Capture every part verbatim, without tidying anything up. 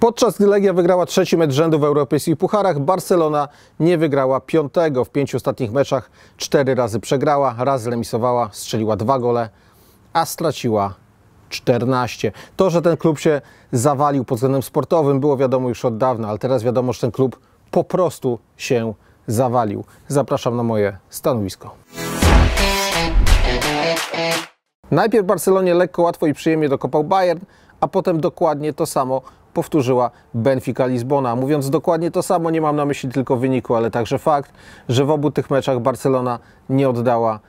Podczas gdy Legia wygrała trzeci mecz rzędu w europejskich pucharach, Barcelona nie wygrała piątego. W pięciu ostatnich meczach cztery razy przegrała, raz remisowała, strzeliła dwa gole, a straciła czternaście. To, że ten klub się zawalił pod względem sportowym, było wiadomo już od dawna, ale teraz wiadomo, że ten klub po prostu się zawalił. Zapraszam na moje stanowisko. Najpierw Barcelonie lekko, łatwo i przyjemnie dokopał Bayern, a potem dokładnie to samo powtórzyła Benfica Lizbona. Mówiąc dokładnie to samo, nie mam na myśli tylko wyniku, ale także fakt, że w obu tych meczach Barcelona nie oddała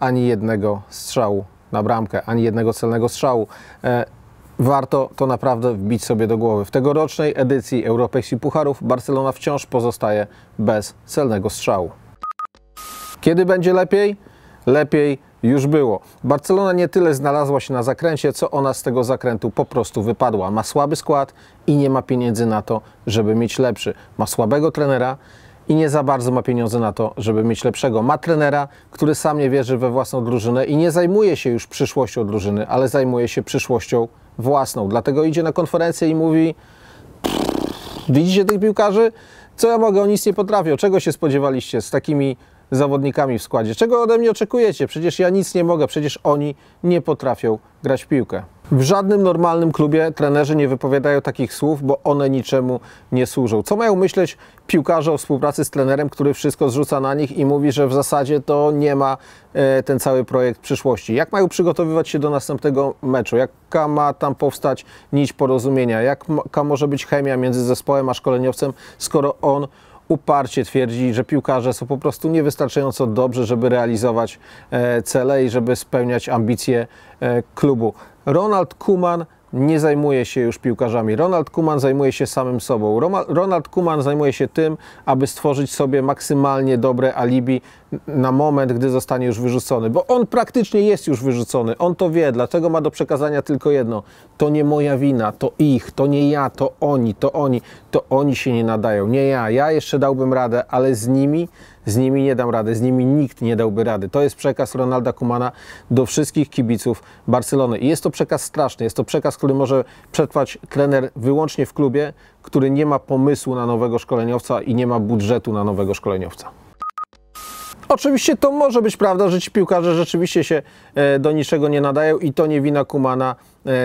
ani jednego strzału na bramkę, ani jednego celnego strzału. E, warto to naprawdę wbić sobie do głowy. W tegorocznej edycji europejskich pucharów Barcelona wciąż pozostaje bez celnego strzału. Kiedy będzie lepiej? Lepiej już było. Barcelona nie tyle znalazła się na zakręcie, co ona z tego zakrętu po prostu wypadła. Ma słaby skład i nie ma pieniędzy na to, żeby mieć lepszy. Ma słabego trenera i nie za bardzo ma pieniądze na to, żeby mieć lepszego. Ma trenera, który sam nie wierzy we własną drużynę i nie zajmuje się już przyszłością drużyny, ale zajmuje się przyszłością własną. Dlatego idzie na konferencję i mówi: widzicie tych piłkarzy? Co ja mogę? Oni nic nie potrafią. Czego się spodziewaliście z takimi zawodnikami w składzie? Czego ode mnie oczekujecie? Przecież ja nic nie mogę, przecież oni nie potrafią grać w piłkę. W żadnym normalnym klubie trenerzy nie wypowiadają takich słów, bo one niczemu nie służą. Co mają myśleć piłkarze o współpracy z trenerem, który wszystko zrzuca na nich i mówi, że w zasadzie to nie ma e, ten cały projekt przyszłości? Jak mają przygotowywać się do następnego meczu? Jaka ma tam powstać nić porozumienia? Jaka może być chemia między zespołem a szkoleniowcem, skoro on uparcie twierdzi, że piłkarze są po prostu niewystarczająco dobrzy, żeby realizować cele i żeby spełniać ambicje klubu? Ronald Koeman nie zajmuje się już piłkarzami. Ronald Koeman zajmuje się samym sobą. Ronald Koeman zajmuje się tym, aby stworzyć sobie maksymalnie dobre alibi na moment, gdy zostanie już wyrzucony. Bo on praktycznie jest już wyrzucony. On to wie, dlatego ma do przekazania tylko jedno. To nie moja wina, to ich, to nie ja, to oni, to oni. To oni się nie nadają, nie ja. Ja jeszcze dałbym radę, ale z nimi, z nimi nie dam rady. Z nimi nikt nie dałby rady. To jest przekaz Ronalda Koemana do wszystkich kibiców Barcelony. I jest to przekaz straszny. Jest to przekaz, który może przetrwać trener wyłącznie w klubie, który nie ma pomysłu na nowego szkoleniowca i nie ma budżetu na nowego szkoleniowca. Oczywiście to może być prawda, że ci piłkarze rzeczywiście się do niczego nie nadają i to nie wina Koemana,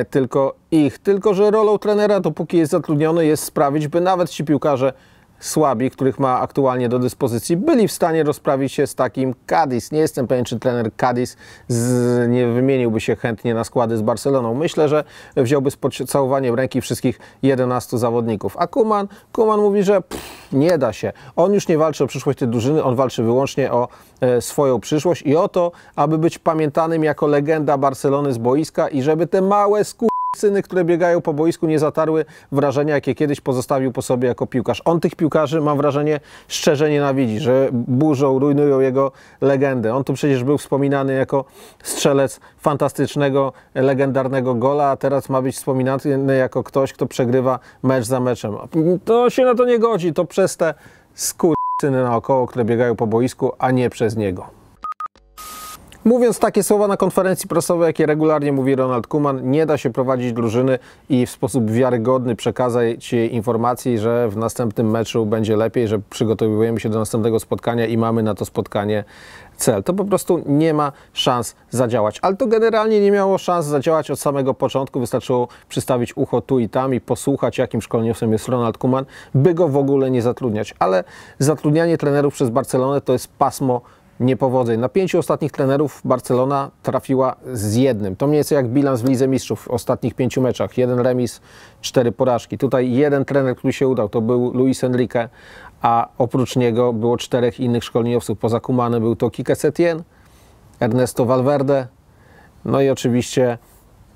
tylko ich. Tylko że rolą trenera, dopóki jest zatrudniony, jest sprawić, by nawet ci piłkarze słabi, których ma aktualnie do dyspozycji, byli w stanie rozprawić się z takim Cadiz. Nie jestem pewien, czy trener Cadiz z... nie wymieniłby się chętnie na składy z Barceloną. Myślę, że wziąłby z pocałowaniem ręki wszystkich jedenastu zawodników. A Koeman, Koeman mówi, że pff, nie da się. On już nie walczy o przyszłość tej drużyny, on walczy wyłącznie o e, swoją przyszłość i o to, aby być pamiętanym jako legenda Barcelony z boiska i żeby te małe sku... syny, które biegają po boisku, nie zatarły wrażenia, jakie kiedyś pozostawił po sobie jako piłkarz. On tych piłkarzy, mam wrażenie, szczerze nienawidzi, że burzą, rujnują jego legendę. On tu przecież był wspominany jako strzelec fantastycznego, legendarnego gola, a teraz ma być wspominany jako ktoś, kto przegrywa mecz za meczem. To się na to nie godzi, to przez te skurwysyny naokoło, które biegają po boisku, a nie przez niego. Mówiąc takie słowa na konferencji prasowej, jakie regularnie mówi Ronald Koeman, nie da się prowadzić drużyny i w sposób wiarygodny przekazać jej informacji, że w następnym meczu będzie lepiej, że przygotowujemy się do następnego spotkania i mamy na to spotkanie cel. To po prostu nie ma szans zadziałać. Ale to generalnie nie miało szans zadziałać od samego początku. Wystarczyło przystawić ucho tu i tam i posłuchać, jakim szkoleniowcem jest Ronald Koeman, by go w ogóle nie zatrudniać. Ale zatrudnianie trenerów przez Barcelonę to jest pasmo niepowodzeń. Na pięciu ostatnich trenerów Barcelona trafiła z jednym. To mniej więcej jak bilans w Lidze Mistrzów w ostatnich pięciu meczach. Jeden remis, cztery porażki. Tutaj jeden trener, który się udał, to był Luis Enrique, a oprócz niego było czterech innych szkoleniowców. Poza Koemanem był to Kike Setien, Ernesto Valverde, no i oczywiście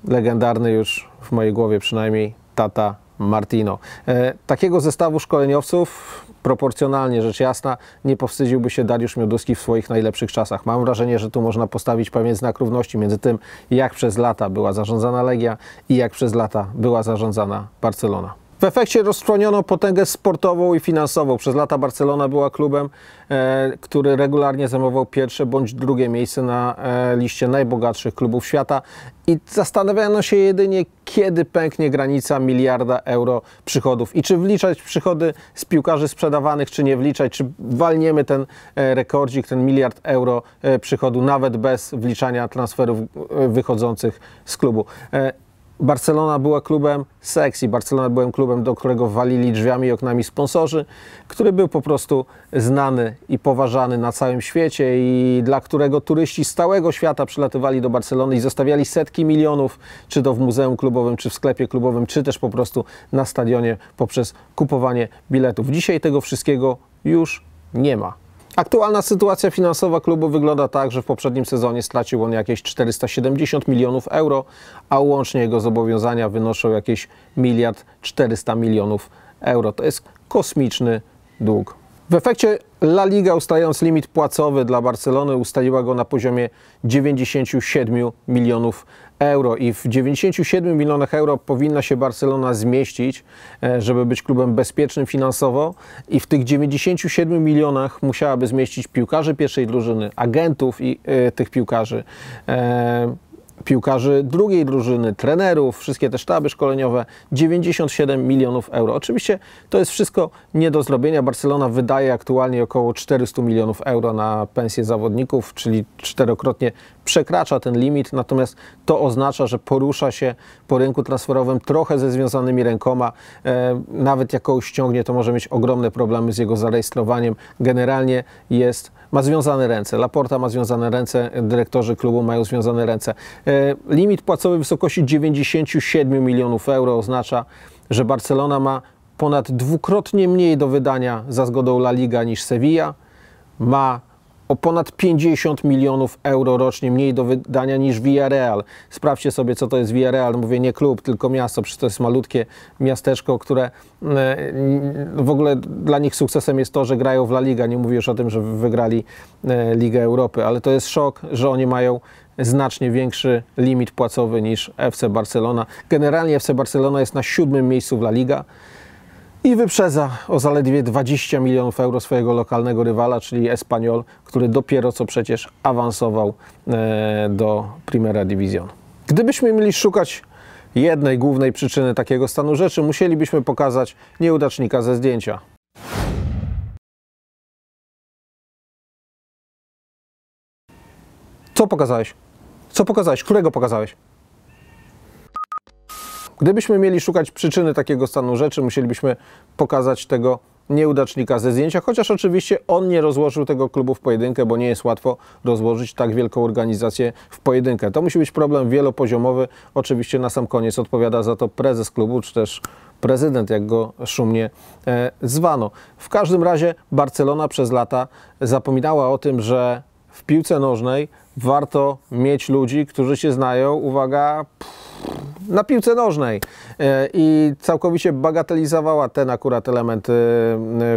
legendarny już w mojej głowie przynajmniej Tata Martino. E, takiego zestawu szkoleniowców proporcjonalnie rzecz jasna nie powstydziłby się Dariusz Mioduski w swoich najlepszych czasach. Mam wrażenie, że tu można postawić pewien znak równości między tym, jak przez lata była zarządzana Legia i jak przez lata była zarządzana Barcelona. W efekcie rozstroniono potęgę sportową i finansową. Przez lata Barcelona była klubem, e, który regularnie zajmował pierwsze bądź drugie miejsce na e, liście najbogatszych klubów świata i zastanawiano się jedynie, kiedy pęknie granica miliarda euro przychodów i czy wliczać przychody z piłkarzy sprzedawanych, czy nie wliczać, czy walniemy ten e, rekordzik, ten miliard euro e, przychodu nawet bez wliczania transferów e, wychodzących z klubu. E, Barcelona była klubem sexy, Barcelona byłem klubem, do którego walili drzwiami i oknami sponsorzy, który był po prostu znany i poważany na całym świecie i dla którego turyści z całego świata przylatywali do Barcelony i zostawiali setki milionów, czy to w muzeum klubowym, czy w sklepie klubowym, czy też po prostu na stadionie poprzez kupowanie biletów. Dzisiaj tego wszystkiego już nie ma. Aktualna sytuacja finansowa klubu wygląda tak, że w poprzednim sezonie stracił on jakieś czterysta siedemdziesiąt milionów euro, a łącznie jego zobowiązania wynoszą jakieś miliard czterysta milionów euro. To jest kosmiczny dług. W efekcie La Liga, ustalając limit płacowy dla Barcelony, ustaliła go na poziomie dziewięćdziesięciu siedmiu milionów euro i w dziewięćdziesięciu siedmiu milionach euro powinna się Barcelona zmieścić, żeby być klubem bezpiecznym finansowo, i w tych dziewięćdziesięciu siedmiu milionach musiałaby zmieścić piłkarzy pierwszej drużyny, agentów i y, tych piłkarzy, e, piłkarzy drugiej drużyny, trenerów, wszystkie te sztaby szkoleniowe, dziewięćdziesiąt siedem milionów euro. Oczywiście to jest wszystko nie do zrobienia. Barcelona wydaje aktualnie około czterystu milionów euro na pensje zawodników, czyli czterokrotnie przekracza ten limit, natomiast to oznacza, że porusza się po rynku transferowym trochę ze związanymi rękoma. Nawet jak kogoś ściągnie, to może mieć ogromne problemy z jego zarejestrowaniem. Generalnie jest, ma związane ręce. Laporta ma związane ręce, dyrektorzy klubu mają związane ręce. Limit płacowy w wysokości dziewięćdziesięciu siedmiu milionów euro oznacza, że Barcelona ma ponad dwukrotnie mniej do wydania za zgodą La Liga niż Sevilla, ma o ponad pięćdziesiąt milionów euro rocznie mniej do wydania niż Villarreal. Sprawdźcie sobie, co to jest Villarreal. Mówię nie klub, tylko miasto, przecież to jest malutkie miasteczko, które w ogóle dla nich sukcesem jest to, że grają w La Liga. Nie mówię już o tym, że wygrali Ligę Europy, ale to jest szok, że oni mają znacznie większy limit płacowy niż F C Barcelona. Generalnie F C Barcelona jest na siódmym miejscu w La Liga i wyprzedza o zaledwie dwadzieścia milionów euro swojego lokalnego rywala, czyli Espanyol, który dopiero co przecież awansował e, do Primera Division. Gdybyśmy mieli szukać jednej głównej przyczyny takiego stanu rzeczy, musielibyśmy pokazać nieudacznika ze zdjęcia. Co pokazałeś? Co pokazałeś? Którego pokazałeś? Gdybyśmy mieli szukać przyczyny takiego stanu rzeczy, musielibyśmy pokazać tego nieudacznika ze zdjęcia, chociaż oczywiście on nie rozłożył tego klubu w pojedynkę, bo nie jest łatwo rozłożyć tak wielką organizację w pojedynkę. To musi być problem wielopoziomowy. Oczywiście na sam koniec odpowiada za to prezes klubu, czy też prezydent, jak go szumnie e, zwano. W każdym razie Barcelona przez lata zapominała o tym, że w piłce nożnej warto mieć ludzi, którzy się znają, uwaga, na piłce nożnej, i całkowicie bagatelizowała ten akurat element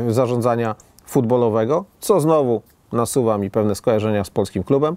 zarządzania futbolowego, co znowu nasuwa mi pewne skojarzenia z polskim klubem.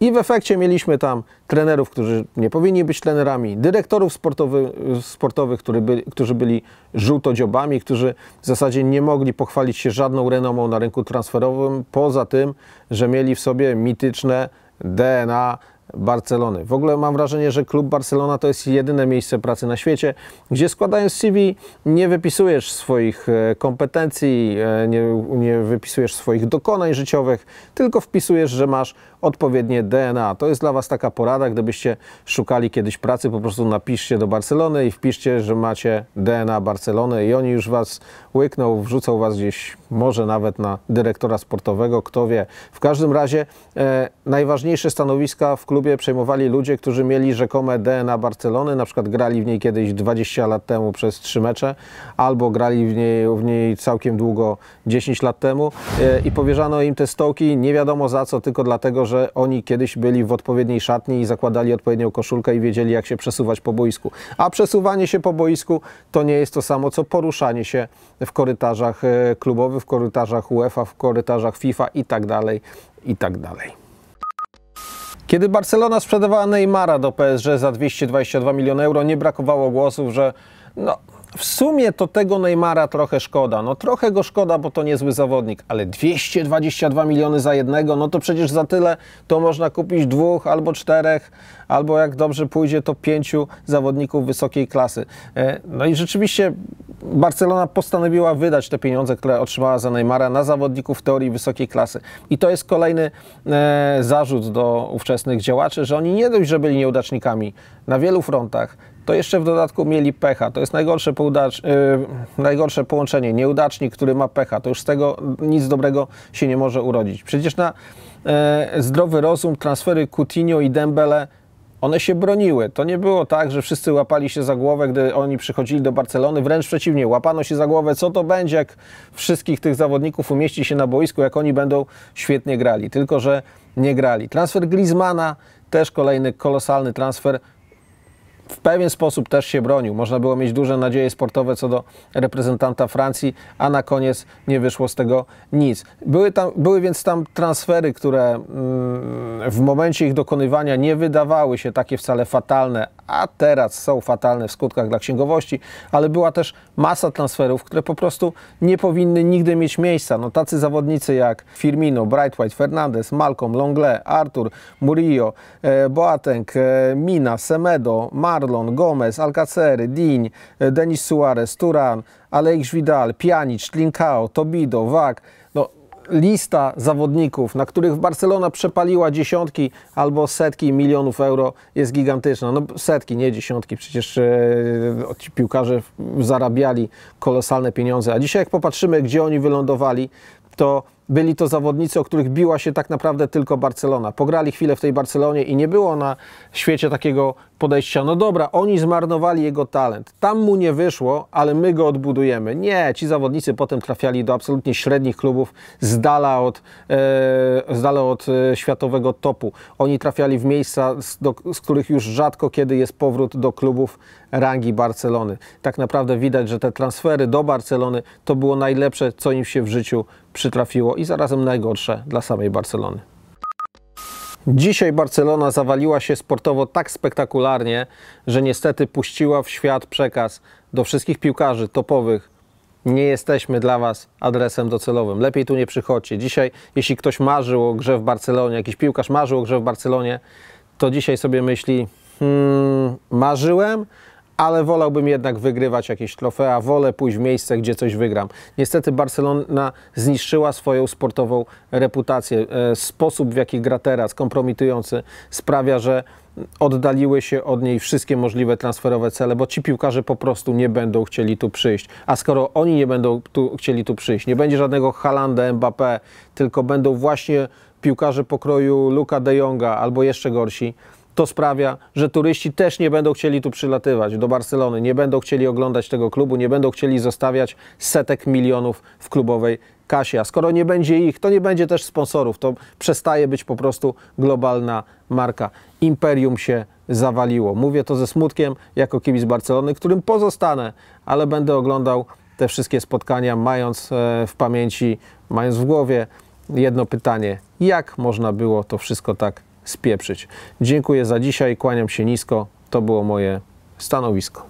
I w efekcie mieliśmy tam trenerów, którzy nie powinni być trenerami, dyrektorów sportowy, sportowych, który by, którzy byli żółtodziobami, którzy w zasadzie nie mogli pochwalić się żadną renomą na rynku transferowym, poza tym, że mieli w sobie mityczne D N A Barcelony. W ogóle mam wrażenie, że klub Barcelona to jest jedyne miejsce pracy na świecie, gdzie składając C V nie wypisujesz swoich kompetencji, nie, nie wypisujesz swoich dokonań życiowych, tylko wpisujesz, że masz odpowiednie D N A. To jest dla was taka porada, gdybyście szukali kiedyś pracy, po prostu napiszcie do Barcelony i wpiszcie, że macie D N A Barcelony i oni już was łykną, wrzucą was gdzieś, może nawet na dyrektora sportowego, kto wie. W każdym razie e, najważniejsze stanowiska w klubie przejmowali ludzie, którzy mieli rzekome D N A Barcelony, na przykład grali w niej kiedyś dwadzieścia lat temu przez trzy mecze, albo grali w niej, w niej całkiem długo dziesięć lat temu i powierzano im te stołki nie wiadomo za co, tylko dlatego, że oni kiedyś byli w odpowiedniej szatni i zakładali odpowiednią koszulkę i wiedzieli, jak się przesuwać po boisku. A przesuwanie się po boisku to nie jest to samo, co poruszanie się w korytarzach klubowych, w korytarzach UEFA, w korytarzach FIFA i tak dalej, i tak dalej. Kiedy Barcelona sprzedawała Neymara do P S G za dwieście dwadzieścia dwa miliony euro, nie brakowało głosów, że no, w sumie to tego Neymara trochę szkoda. No trochę go szkoda, bo to niezły zawodnik, ale dwieście dwadzieścia dwa miliony za jednego, no to przecież za tyle to można kupić dwóch albo czterech, albo jak dobrze pójdzie, to pięciu zawodników wysokiej klasy. No i rzeczywiście Barcelona postanowiła wydać te pieniądze, które otrzymała za Neymara, na zawodników teorii wysokiej klasy. I to jest kolejny e, zarzut do ówczesnych działaczy, że oni nie dość, że byli nieudacznikami na wielu frontach, to jeszcze w dodatku mieli pecha. To jest najgorsze, poudacz, yy, najgorsze połączenie. Nieudacznik, który ma pecha, to już z tego nic dobrego się nie może urodzić. Przecież na yy, zdrowy rozum transfery Coutinho i Dembele, one się broniły. To nie było tak, że wszyscy łapali się za głowę, gdy oni przychodzili do Barcelony. Wręcz przeciwnie, łapano się za głowę, co to będzie, jak wszystkich tych zawodników umieści się na boisku, jak oni będą świetnie grali. Tylko że nie grali. Transfer Griezmana, też kolejny kolosalny transfer, w pewien sposób też się bronił. Można było mieć duże nadzieje sportowe co do reprezentanta Francji, a na koniec nie wyszło z tego nic. Były, tam, były więc tam transfery, które mm, w momencie ich dokonywania nie wydawały się takie wcale fatalne, a teraz są fatalne w skutkach dla księgowości, ale była też masa transferów, które po prostu nie powinny nigdy mieć miejsca. No, tacy zawodnicy jak Firmino, Brightwhite, Fernandes, Malcolm, Longlet, Artur, Murillo, e, Boateng, e, Mina, Semedo, Mar Marlon, Gomez, Alcacery, Digne, Denis Suarez, Turan, Aleix Vidal, Pjanic, Trincao, Tobido, Vak. No, lista zawodników, na których Barcelona przepaliła dziesiątki albo setki milionów euro, jest gigantyczna. No setki, nie dziesiątki, przecież yy, ci piłkarze zarabiali kolosalne pieniądze. A dzisiaj jak popatrzymy, gdzie oni wylądowali, to byli to zawodnicy, o których biła się tak naprawdę tylko Barcelona. Pograli chwilę w tej Barcelonie i nie było na świecie takiego podejścia, no dobra, oni zmarnowali jego talent, tam mu nie wyszło, ale my go odbudujemy. Nie, ci zawodnicy potem trafiali do absolutnie średnich klubów, z dala od, e, z dala od e, światowego topu. Oni trafiali w miejsca, z, do, z których już rzadko kiedy jest powrót do klubów rangi Barcelony. Tak naprawdę widać, że te transfery do Barcelony to było najlepsze, co im się w życiu przytrafiło i zarazem najgorsze dla samej Barcelony. Dzisiaj Barcelona zawaliła się sportowo tak spektakularnie, że niestety puściła w świat przekaz do wszystkich piłkarzy topowych: nie jesteśmy dla was adresem docelowym, lepiej tu nie przychodźcie. Dzisiaj, jeśli ktoś marzył o grze w Barcelonie, jakiś piłkarz marzył o grze w Barcelonie, to dzisiaj sobie myśli, hmm, marzyłem, ale wolałbym jednak wygrywać jakieś trofea, wolę pójść w miejsce, gdzie coś wygram. Niestety Barcelona zniszczyła swoją sportową reputację. Sposób, w jaki gra teraz, kompromitujący, sprawia, że oddaliły się od niej wszystkie możliwe transferowe cele, bo ci piłkarze po prostu nie będą chcieli tu przyjść. A skoro oni nie będą tu chcieli tu przyjść, nie będzie żadnego Haalanda, Mbappé, tylko będą właśnie piłkarze pokroju Luka de Jonga albo jeszcze gorsi, to sprawia, że turyści też nie będą chcieli tu przylatywać do Barcelony, nie będą chcieli oglądać tego klubu, nie będą chcieli zostawiać setek milionów w klubowej kasie. A skoro nie będzie ich, to nie będzie też sponsorów, to przestaje być po prostu globalna marka. Imperium się zawaliło. Mówię to ze smutkiem jako kibic Barcelony, którym pozostanę, ale będę oglądał te wszystkie spotkania, mając w pamięci, mając w głowie jedno pytanie: jak można było to wszystko tak spieprzyć? Dziękuję za dzisiaj, kłaniam się nisko, to było moje stanowisko.